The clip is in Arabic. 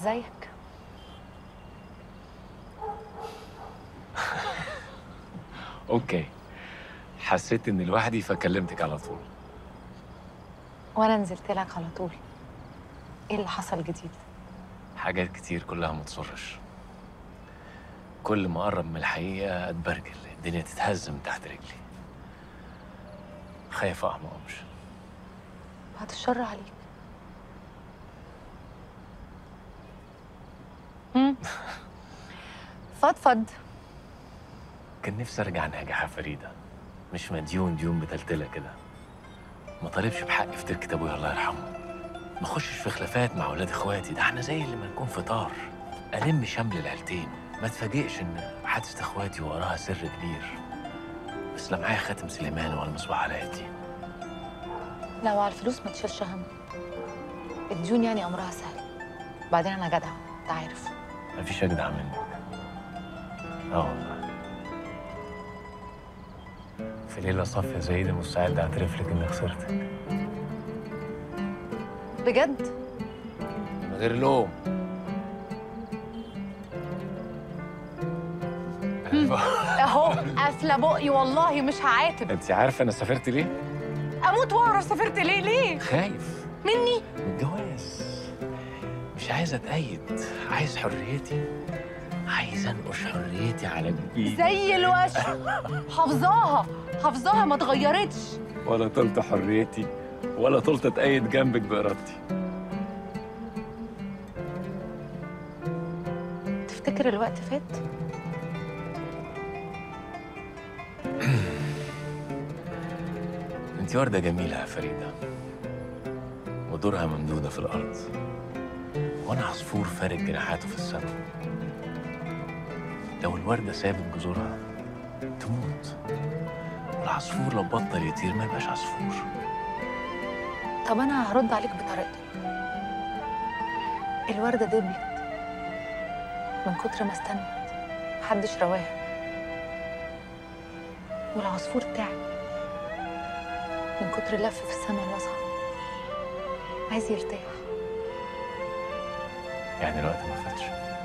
ازيك؟ اوكي، حسيت اني لوحدي فكلمتك على طول. وانا نزلت لك على طول. ايه اللي حصل جديد؟ حاجات كتير كلها ما تسرش. كل ما اقرب من الحقيقه اتبرجل، الدنيا تتهز من تحت رجلي. خايف احمق وامشي. بعد الشر عليك. فضفض. كان نفسي ارجع ناجحه يا فريده، مش مديون ديون متلتله كده. ما طالبش بحقي في تركه ابويا الله يرحمه، ما اخشش في خلافات مع ولاد اخواتي، ده احنا زي اللي ما نكون في طار. الم شمل العيلتين، ما اتفاجئش ان حادثه اخواتي وراها سر كبير. بس لا معايا خاتم سليمان ولا مصباح علاء الدين. لو على الفلوس ما تشيلش هم، الديون يعني امرها سهل. بعدين انا جدع انت عارف. مفيش اجدع منك. والله في ليله صافيه زي دي مستعد ده اعترف لك اني خسرتك بجد من غير لوم. اهو قافله بقي، والله مش هعاتب. انت عارفه انا سافرت ليه؟ اموت واعرف سافرت ليه. ليه؟ خايف مني؟ من الجواز. مش عايز اتقيد، عايز حريتي، عايز انقش حريتي على جديد زي الوش. حافظاها حافظاها، ما اتغيرتش. ولا طلت حريتي ولا طلت اتقيد جنبك بارادتي. تفتكر الوقت فات؟ انت وردة جميلة يا فريدة، ودورها ممدودة في الأرض، وأنا عصفور فارق جناحاته في السماء. لو الوردة سابت جذورها تموت، والعصفور لو بطل يطير ما يبقاش عصفور. طب أنا هرد عليك بطريقتي. الوردة دبلت من كتر ما استنت، محدش رواها، والعصفور تعب من كتر اللف في السماء الواسعة، عايز يرتاح. يعني الوقت ما فاتش.